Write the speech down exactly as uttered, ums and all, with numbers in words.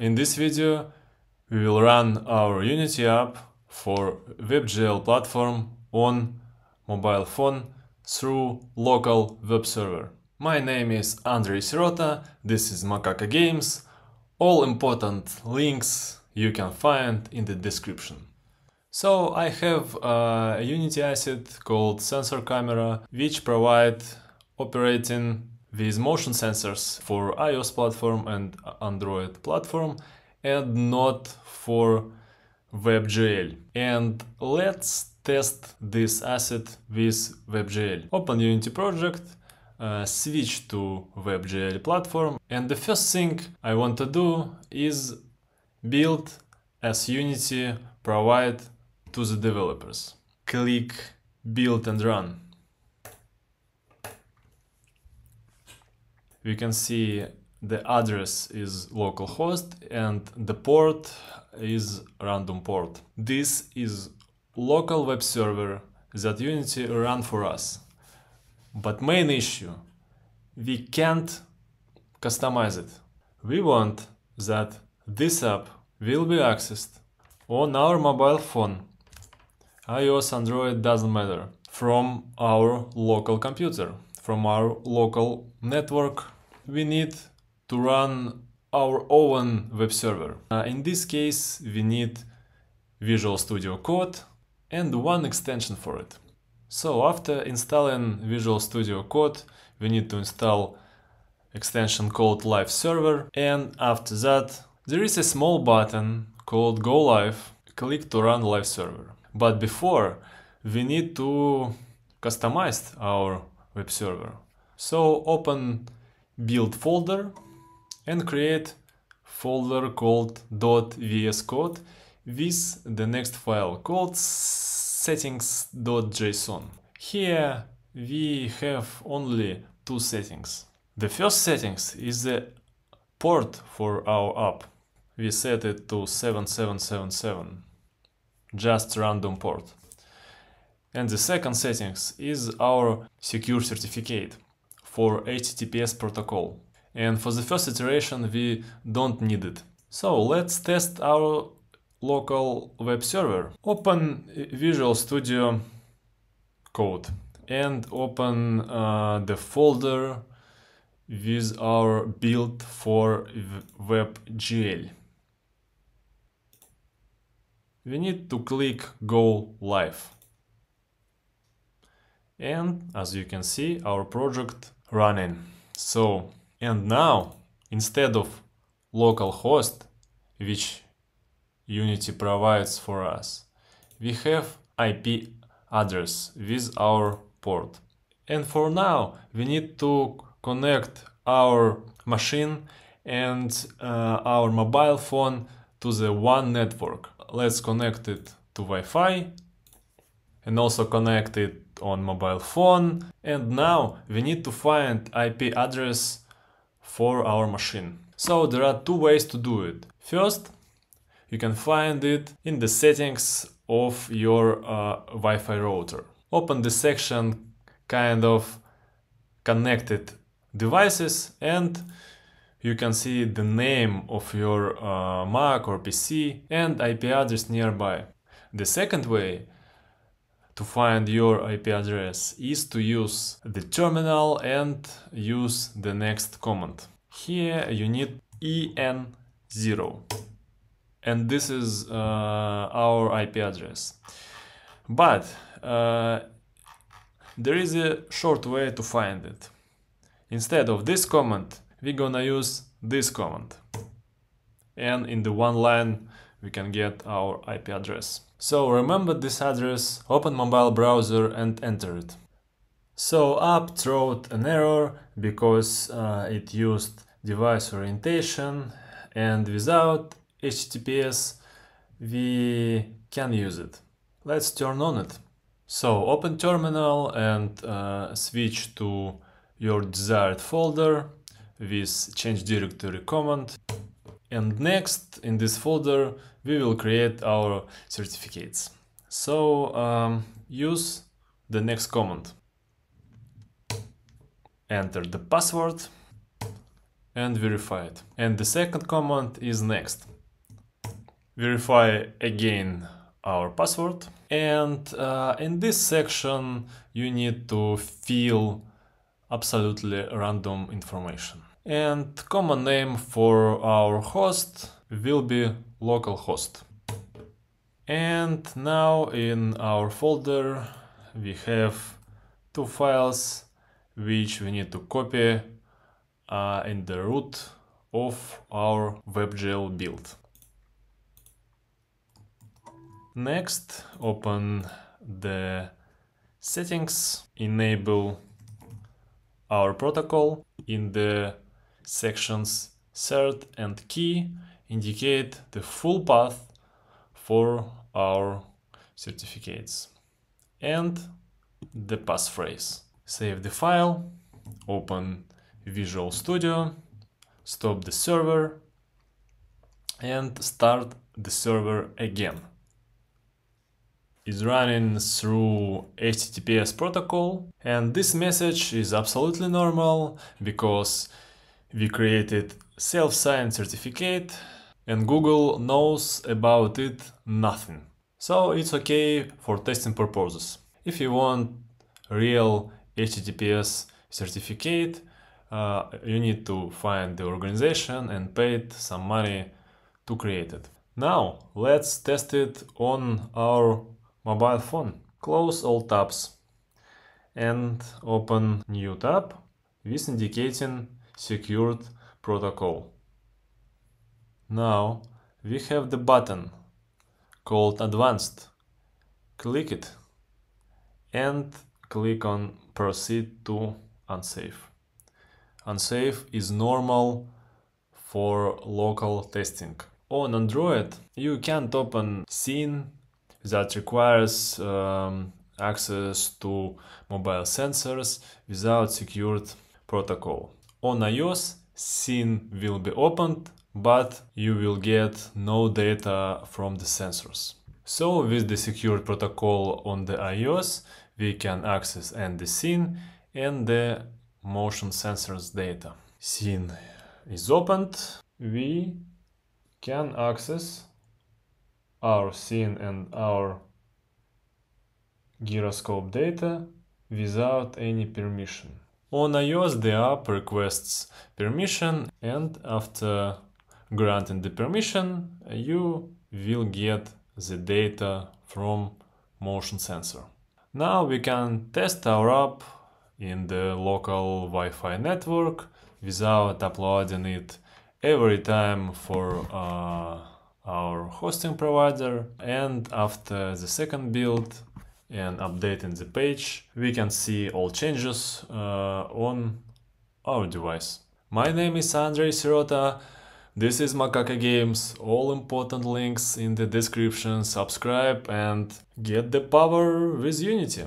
In this video, we will run our Unity app for WebGL platform on mobile phone through local web server. My name is Andrei Sirota, this is Makaka Games. All important links you can find in the description. So I have a Unity asset called Sensor Camera, which provide operating with motion sensors for iOS platform and Android platform, and not for WebGL. And let's test this asset with WebGL. Open Unity project, uh, switch to WebGL platform, and the first thing I want to do is build as Unity provide to the developers. Click build and run. We can see the address is localhost and the port is random port. This is local web server that Unity ran for us. But main issue, we can't customize it. We want that this app will be accessed on our mobile phone, iOS, Android, doesn't matter, from our local computer, from our local network. We need to run our own web server. Uh, in this case, we need Visual Studio Code and one extension for it. So after installing Visual Studio Code, we need to install extension called Live Server. And after that, there is a small button called Go Live. Click to run Live Server. But before, we need to customize our web server. So open build folder and create folder called .vscode with the next file called settings.json. Here we have only two settings. The first settings is the port for our app. We set it to seven seven seven seven, just random port. And the second settings is our secure certificate for H T T P S protocol. And for the first iteration we don't need it. So let's test our local web server. Open Visual Studio Code and open uh, the folder with our build for WebGL. We need to click Go Live. And as you can see, our project running. So, and now, instead of localhost, which Unity provides for us, we have I P address with our port. And for now, we need to connect our machine and uh, our mobile phone to the one network. Let's connect it to Wi-Fi and also connect it on mobile phone. And now we need to find I P address for our machine. So there are two ways to do it. First, you can find it in the settings of your uh, Wi-Fi router. Open the section kind of connected devices and you can see the name of your uh, Mac or P C and I P address nearby. The second way to find your I P address is to use the terminal and use the next command. Here you need E N zero and this is uh, our I P address. But uh, there is a short way to find it. Instead of this command, we're gonna use this command. And in the one line we can get our I P address. So remember this address, open mobile browser and enter it. So app throws an error because uh, it used device orientation and without H T T P S we can use it. Let's turn on it. So open terminal and uh, switch to your desired folder with change directory command. And next, in this folder, we will create our certificates. So, um, use the next command. Enter the password and verify it. And the second command is next. Verify again our password. And uh, in this section you need to fill absolutely random information. And common name for our host will be localhost. And now in our folder we have two files which we need to copy uh, in the root of our WebGL build. Next, open the settings, enable our protocol. In the sections cert and key, indicate the full path for our certificates and the passphrase. Save the file, open Visual Studio, stop the server and start the server again. Is running through H T T P S protocol, and this message is absolutely normal because we created self-signed certificate and Google knows about it nothing. So it's okay for testing purposes. If you want real H T T P S certificate, uh, you need to find the organization and pay some money to create it. Now let's test it on our mobile phone. Close all tabs and open new tab with indicating secured protocol. Now we have the button called advanced. Click it and click on proceed to unsafe. Unsafe is normal for local testing. On Android you can't open scene that requires um, access to mobile sensors without secured protocol. On iOS, scene will be opened, but you will get no data from the sensors. So with the secured protocol on the iOS, we can access and the scene and the motion sensors data. Scene is opened, we can access our scene and our gyroscope data without any permission. On iOS the app requests permission, and after granting the permission you will get the data from motion sensor. Now we can test our app in the local Wi-Fi network without uploading it every time for uh, our hosting provider, and after the second build and updating the page we can see all changes uh, on our device. My name is Andrei Sirota, this is Makaka Games, all important links in the description, subscribe and get the power with Unity!